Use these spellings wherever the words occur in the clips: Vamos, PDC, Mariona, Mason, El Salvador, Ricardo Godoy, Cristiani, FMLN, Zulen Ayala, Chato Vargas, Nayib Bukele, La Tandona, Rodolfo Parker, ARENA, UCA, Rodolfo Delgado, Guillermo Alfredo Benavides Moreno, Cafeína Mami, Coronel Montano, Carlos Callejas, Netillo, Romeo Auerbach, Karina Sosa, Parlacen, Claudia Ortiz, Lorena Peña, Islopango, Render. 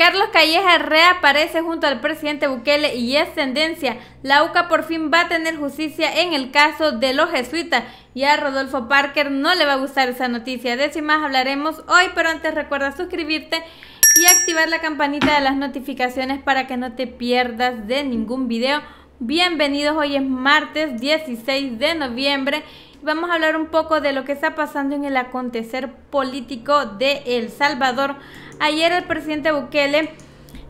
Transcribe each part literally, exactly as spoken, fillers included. Carlos Callejas reaparece junto al presidente Bukele y es tendencia. La U C A por fin va a tener justicia en el caso de los jesuitas. Y a Rodolfo Parker no le va a gustar esa noticia. De eso y más hablaremos hoy, pero antes recuerda suscribirte y activar la campanita de las notificaciones para que no te pierdas de ningún video. Bienvenidos, hoy es martes dieciséis de noviembre. Vamos a hablar un poco de lo que está pasando en el acontecer político de El Salvador. Ayer el presidente Bukele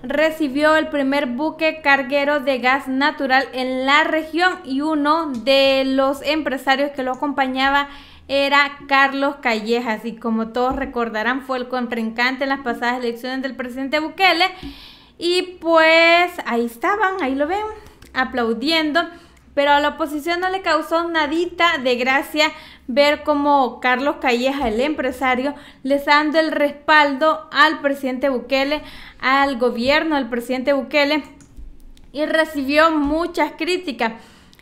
recibió el primer buque carguero de gas natural en la región y uno de los empresarios que lo acompañaba era Carlos Callejas, y como todos recordarán fue el contrincante en las pasadas elecciones del presidente Bukele, y pues ahí estaban, ahí lo ven, aplaudiendo. Pero a la oposición no le causó nadita de gracia ver cómo Carlos Calleja, el empresario, le está dando el respaldo al presidente Bukele, al gobierno del presidente Bukele, y recibió muchas críticas.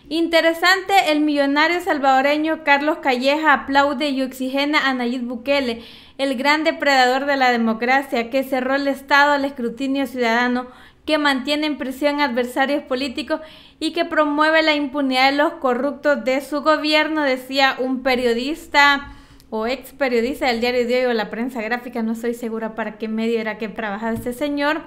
Interesante, el millonario salvadoreño Carlos Calleja aplaude y oxigena a Nayib Bukele, el gran depredador de la democracia que cerró el Estado al escrutinio ciudadano, que mantiene en prisión adversarios políticos y que promueve la impunidad de los corruptos de su gobierno, decía un periodista o ex periodista del diario de hoy o la prensa gráfica, no estoy segura para qué medio era que trabajaba este señor.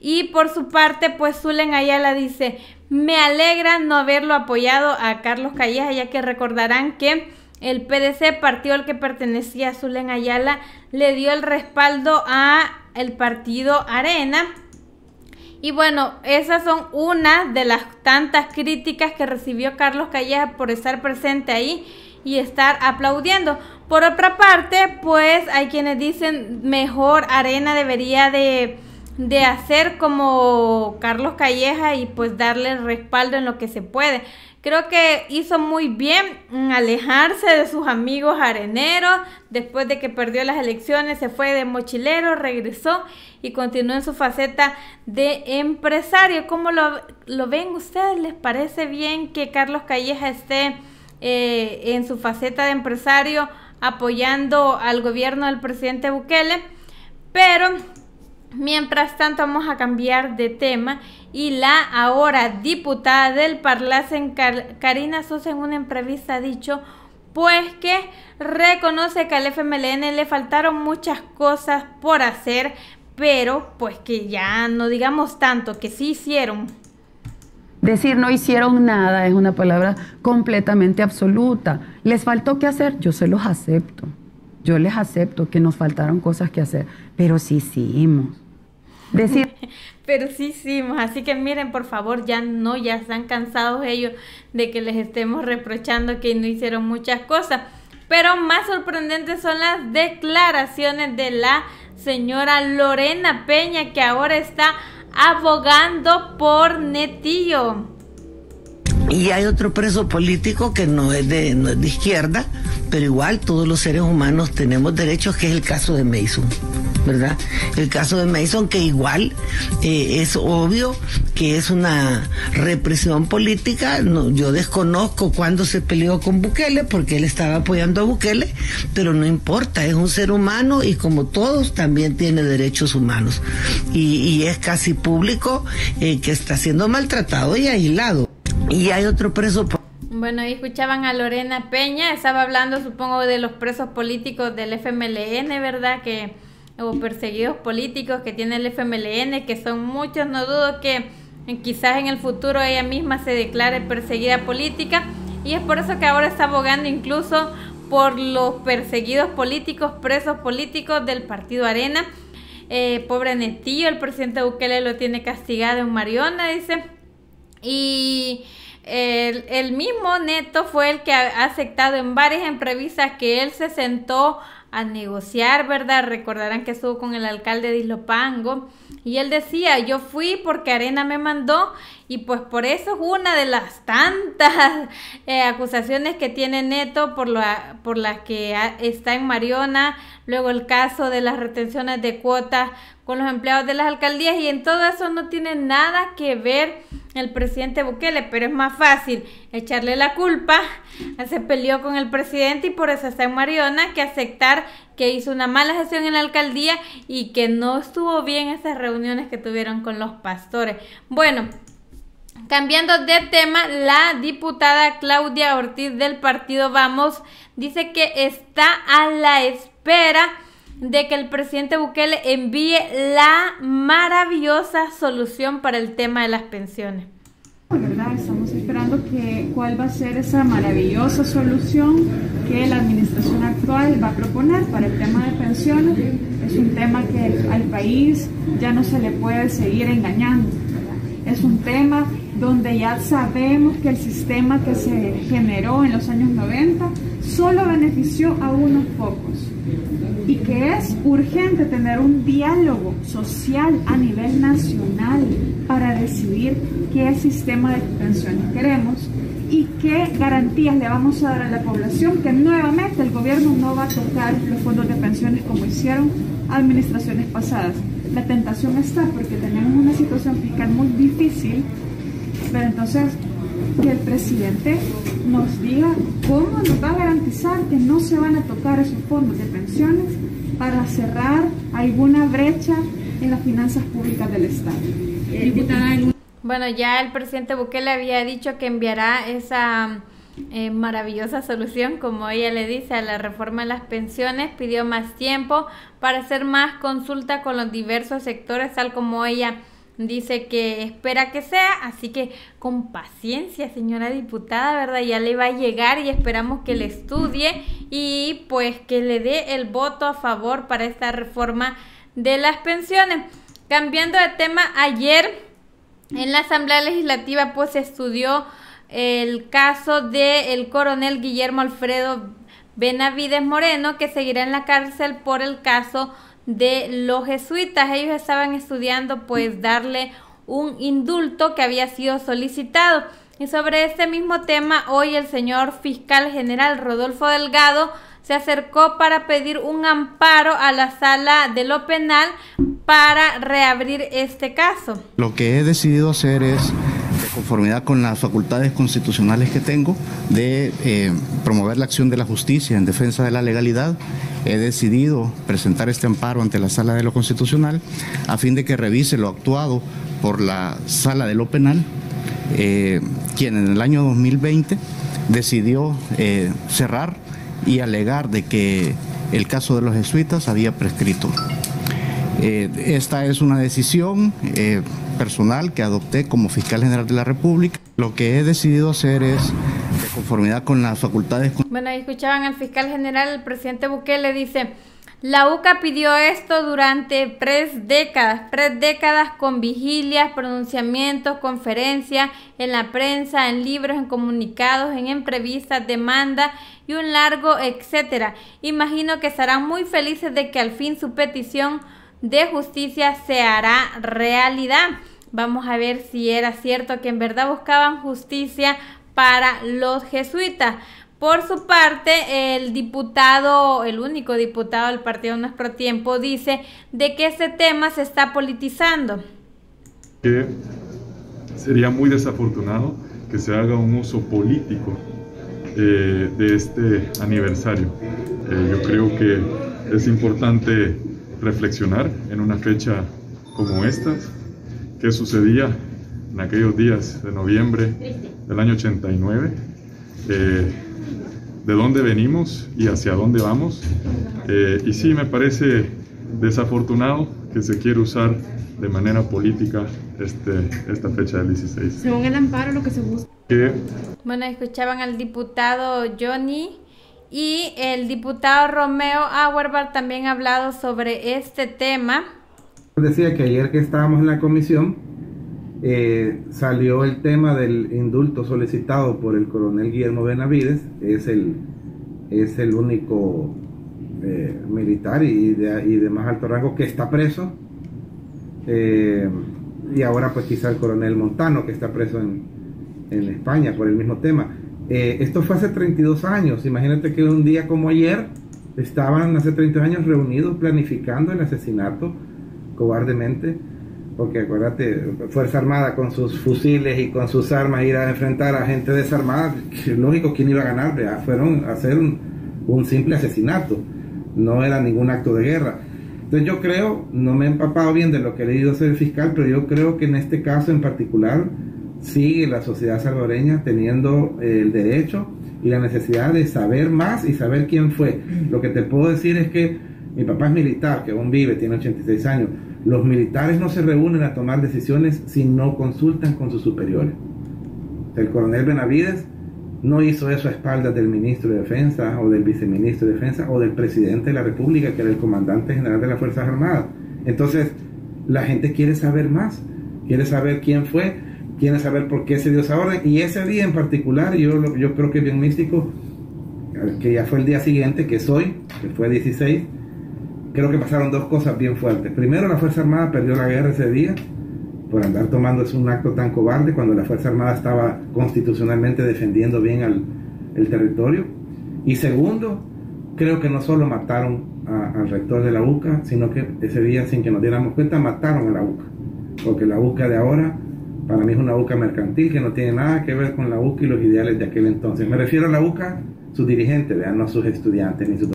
Y por su parte, pues Zulen Ayala dice, me alegra no haberlo apoyado a Carlos Calleja, ya que recordarán que el P D C, partido al que pertenecía Zulen Ayala, le dio el respaldo a el partido ARENA. Y bueno, esas son una de las tantas críticas que recibió Carlos Callejas por estar presente ahí y estar aplaudiendo. Por otra parte, pues hay quienes dicen mejor ARENA debería de, de hacer como Carlos Callejas y pues darle respaldo en lo que se puede. Creo que hizo muy bien en alejarse de sus amigos areneros después de que perdió las elecciones, se fue de mochilero, regresó y continuó en su faceta de empresario. ¿Cómo lo, lo ven ustedes? ¿Les parece bien que Carlos Calleja esté eh, en su faceta de empresario apoyando al gobierno del presidente Bukele? Pero mientras tanto vamos a cambiar de tema, y la ahora diputada del Parlacen Karina Sosa en una entrevista ha dicho pues que reconoce que al F M L N le faltaron muchas cosas por hacer, pero pues que ya no digamos tanto, que sí hicieron. Decir no hicieron nada es una palabra completamente absoluta. ¿Les faltó qué hacer? Yo se los acepto. Yo les acepto que nos faltaron cosas que hacer, pero sí hicimos. Decir... pero sí hicimos, así que miren, por favor, ya no, ya están cansados ellos de que les estemos reprochando que no hicieron muchas cosas. Pero más sorprendentes son las declaraciones de la señora Lorena Peña, que ahora está abogando por Netillo. Y hay otro preso político que no es de, no es de izquierda, pero igual todos los seres humanos tenemos derechos, que es el caso de Mason, ¿verdad? El caso de Mason, que igual eh, es obvio que es una represión política. No, yo desconozco cuándo se peleó con Bukele, porque él estaba apoyando a Bukele, pero no importa, es un ser humano y como todos también tiene derechos humanos. Y, y es casi público eh, que está siendo maltratado y aislado. Y hay otro preso. Bueno, ahí escuchaban a Lorena Peña, estaba hablando supongo de los presos políticos del F M L N, ¿verdad? Que, o perseguidos políticos que tiene el F M L N, que son muchos. No dudo que quizás en el futuro ella misma se declare perseguida política, y es por eso que ahora está abogando incluso por los perseguidos políticos, presos políticos del partido ARENA. Eh, pobre Netillo, el presidente Bukele lo tiene castigado en Mariona, dice. Y el, el mismo Neto fue el que ha aceptado en varias entrevistas que él se sentó a negociar, ¿verdad? Recordarán que estuvo con el alcalde de Islopango y él decía, yo fui porque ARENA me mandó, y pues por eso es una de las tantas eh, acusaciones que tiene Neto por, lo, por las que a, está en Mariona, luego el caso de las retenciones de cuotas con los empleados de las alcaldías, y en todo eso no tiene nada que ver el presidente Bukele, pero es más fácil echarle la culpa, se peleó con el presidente y por eso está en Mariona, que aceptar que hizo una mala gestión en la alcaldía y que no estuvo bien esas reuniones que tuvieron con los pastores. Bueno, cambiando de tema, la diputada Claudia Ortiz del partido Vamos dice que está a la espera de que el presidente Bukele envíe la maravillosa solución para el tema de las pensiones. ¿Verdad? Estamos esperando que, cuál va a ser esa maravillosa solución que la administración actual va a proponer para el tema de pensiones. Es un tema que al país ya no se le puede seguir engañando, ¿verdad? Es un tema donde ya sabemos que el sistema que se generó en los años noventa solo benefició a unos pocos, y que es urgente tener un diálogo social a nivel nacional para decidir qué sistema de pensiones queremos y qué garantías le vamos a dar a la población, que nuevamente el gobierno no va a tocar los fondos de pensiones como hicieron administraciones pasadas. La tentación está porque tenemos una situación fiscal muy difícil, pero entonces que el presidente nos diga cómo nos va a garantizar que no se van a tocar esos fondos de pensiones para cerrar alguna brecha en las finanzas públicas del Estado. Bueno, ya el presidente Bukele había dicho que enviará esa eh, maravillosa solución, como ella le dice, a la reforma de las pensiones. Pidió más tiempo para hacer más consulta con los diversos sectores, tal como ella dice que espera que sea, así que con paciencia, señora diputada, ¿verdad? Ya le va a llegar y esperamos que le estudie y pues que le dé el voto a favor para esta reforma de las pensiones. Cambiando de tema, ayer en la Asamblea Legislativa pues se estudió el caso del coronel Guillermo Alfredo Benavides Moreno, que seguirá en la cárcel por el caso de los jesuitas. Ellos estaban estudiando pues darle un indulto que había sido solicitado, y sobre este mismo tema hoy el señor fiscal general Rodolfo Delgado se acercó para pedir un amparo a la sala de lo penal para reabrir este caso. Lo que he decidido hacer es, de conformidad con las facultades constitucionales que tengo, de eh, promover la acción de la justicia en defensa de la legalidad, he decidido presentar este amparo ante la Sala de lo Constitucional a fin de que revise lo actuado por la Sala de lo Penal, eh, quien en el año dos mil veinte decidió eh, cerrar y alegar de que el caso de los jesuitas había prescrito. Eh, esta es una decisión eh, personal que adopté como fiscal general de la República. Lo que he decidido hacer es, de conformidad con las facultades... Bueno, ahí escuchaban al fiscal general. El presidente Bukele dice: la U C A pidió esto durante tres décadas, tres décadas con vigilias, pronunciamientos, conferencias, en la prensa, en libros, en comunicados, en entrevistas, demandas y un largo etcétera. Imagino que estarán muy felices de que al fin su petición de justicia se hará realidad. Vamos a ver si era cierto que en verdad buscaban justicia para los jesuitas. Por su parte, el diputado, el único diputado del partido Nuestro Tiempo, dice de que este tema se está politizando. Que sería muy desafortunado que se haga un uso político eh, de este aniversario. Eh, yo creo que es importante reflexionar en una fecha como esta, qué sucedía en aquellos días de noviembre del año ochenta y nueve, eh, de dónde venimos y hacia dónde vamos, eh, y sí me parece desafortunado que se quiera usar de manera política este, esta fecha del dieciséis. Según el amparo, lo que se busca... Que... Bueno, escuchaban al diputado Johnny. Y el diputado Romeo Auerbach también ha hablado sobre este tema. Decía que ayer que estábamos en la comisión, eh, salió el tema del indulto solicitado por el coronel Guillermo Benavides. Es el, es el único eh, militar y de, y de más alto rango que está preso. Eh, y ahora pues quizá el coronel Montano, que está preso en, en España por el mismo tema. Eh, esto fue hace treinta y dos años. Imagínate que un día como ayer estaban hace treinta años reunidos planificando el asesinato cobardemente porque acuérdate, Fuerza Armada con sus fusiles y con sus armas ir a enfrentar a gente desarmada, lógico, ¿quién iba a ganar? ¿Verdad? Fueron a hacer un, un simple asesinato, no era ningún acto de guerra. Entonces yo creo, no me he empapado bien de lo que he leído sobre el fiscal, pero yo creo que en este caso en particular sigue la sociedad salvadoreña teniendo el derecho y la necesidad de saber más y saber quién fue. Lo que te puedo decir es que mi papá es militar, que aún vive, tiene ochenta y seis años. Los militares no se reúnen a tomar decisiones si no consultan con sus superiores. El coronel Benavides no hizo eso a espaldas del ministro de Defensa o del viceministro de Defensa o del presidente de la República, que era el comandante general de las Fuerzas Armadas. Entonces, la gente quiere saber más, quiere saber quién fue, quiere saber por qué se dio esa orden. Y ese día en particular, yo, yo creo que es bien místico, que ya fue el día siguiente, que es hoy, que fue dieciséis, creo que pasaron dos cosas bien fuertes. Primero, la Fuerza Armada perdió la guerra ese día por andar tomando es un acto tan cobarde cuando la Fuerza Armada estaba constitucionalmente defendiendo bien al, el territorio. Y segundo, creo que no solo mataron a, al rector de la U C A, sino que ese día, sin que nos diéramos cuenta, mataron a la U C A, porque la U C A de ahora para mí es una U C A mercantil que no tiene nada que ver con la U C A y los ideales de aquel entonces. Me refiero a la U C A, sus dirigentes, vean, no a sus estudiantes ni sus...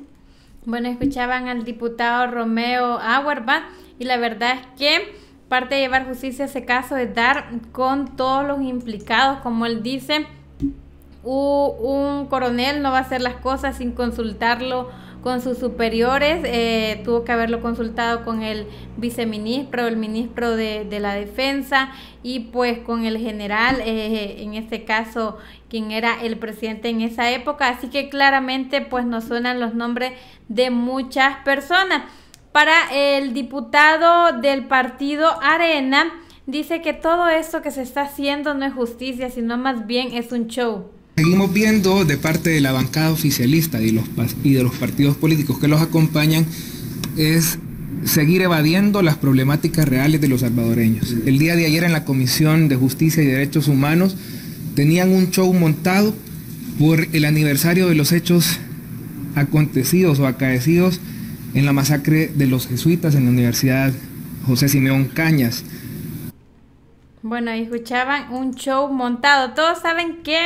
Bueno, escuchaban al diputado Romeo Auerbach, y la verdad es que parte de llevar justicia a ese caso es dar con todos los implicados. Como él dice, uh, un coronel no va a hacer las cosas sin consultarlo con sus superiores. Eh, tuvo que haberlo consultado con el viceministro, el ministro de, de la Defensa, y pues con el general, eh, en este caso, quien era el presidente en esa época. Así que claramente pues nos suenan los nombres de muchas personas. Para el diputado del partido ARENA, dice que todo esto que se está haciendo no es justicia, sino más bien es un show. Seguimos viendo de parte de la bancada oficialista y, los, y de los partidos políticos que los acompañan es seguir evadiendo las problemáticas reales de los salvadoreños. El día de ayer en la Comisión de Justicia y Derechos Humanos tenían un show montado por el aniversario de los hechos acontecidos o acaecidos en la masacre de los jesuitas en la Universidad José Simeón Cañas. Bueno, escuchaban un show montado. Todos saben que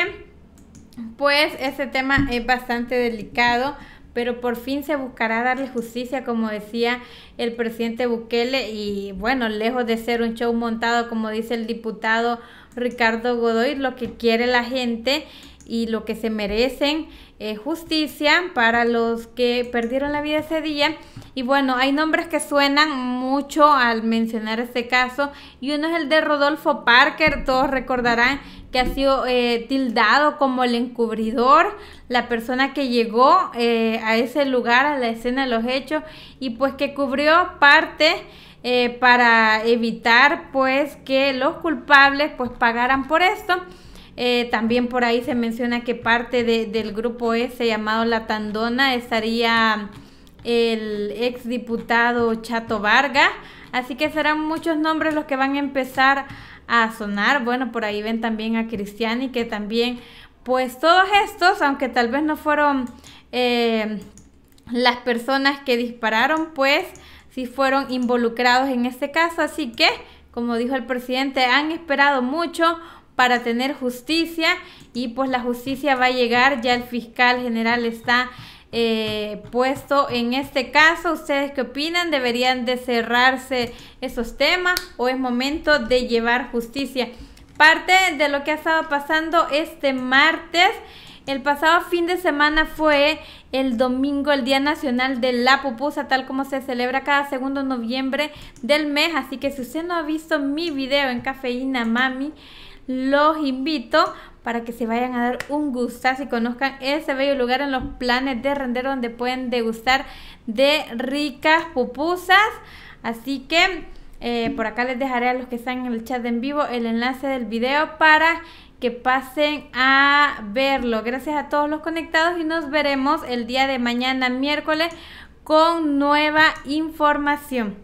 pues este tema es bastante delicado, pero por fin se buscará darle justicia, como decía el presidente Bukele. Y bueno, lejos de ser un show montado, como dice el diputado Ricardo Godoy, lo que quiere la gente y lo que se merecen, eh, justicia para los que perdieron la vida ese día. Y bueno, hay nombres que suenan mucho al mencionar este caso, y uno es el de Rodolfo Parker. Todos recordarán que ha sido eh, tildado como el encubridor, la persona que llegó eh, a ese lugar, a la escena de los hechos, y pues que cubrió parte eh, para evitar pues que los culpables pues pagaran por esto. Eh, también por ahí se menciona que parte de, del grupo ese llamado La Tandona estaría el ex diputado Chato Vargas. Así que serán muchos nombres los que van a empezar a sonar. Bueno, por ahí ven también a Cristiani, que también pues todos estos, aunque tal vez no fueron eh, las personas que dispararon, pues sí fueron involucrados en este caso. Así que, como dijo el presidente, han esperado mucho para tener justicia, y pues la justicia va a llegar. Ya el fiscal general está eh, puesto en este caso. ¿Ustedes qué opinan? ¿Deberían de cerrarse esos temas o es momento de llevar justicia? Parte de lo que ha estado pasando este martes, el pasado fin de semana fue el domingo, el Día Nacional de la Pupusa, tal como se celebra cada segundo de noviembre del mes. Así que si usted no ha visto mi video en Cafeína Mami, los invito para que se vayan a dar un gustazo y conozcan ese bello lugar en los planes de Render, donde pueden degustar de ricas pupusas. Así que eh, por acá les dejaré a los que están en el chat en vivo el enlace del video para que pasen a verlo. Gracias a todos los conectados y nos veremos el día de mañana miércoles con nueva información.